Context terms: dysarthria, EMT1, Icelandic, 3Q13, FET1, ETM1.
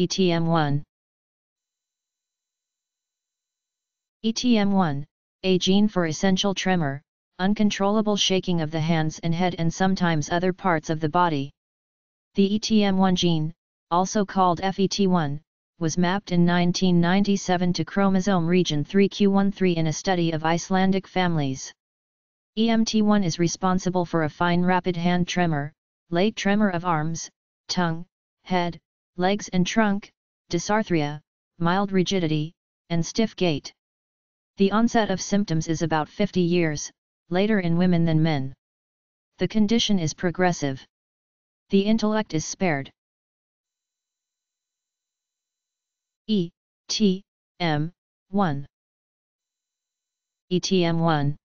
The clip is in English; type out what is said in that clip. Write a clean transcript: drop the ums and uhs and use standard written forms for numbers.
ETM1. ETM1, a gene for essential tremor, uncontrollable shaking of the hands and head and sometimes other parts of the body. The ETM1 gene, also called FET1, was mapped in 1997 to chromosome region 3q13 in a study of Icelandic families. EMT1 is responsible for a fine rapid hand tremor, late tremor of arms, tongue, head, legs and trunk, dysarthria, mild rigidity, and stiff gait. The onset of symptoms is about 50 years later in women than men. The condition is progressive. The intellect is spared. ETM1. ETM1.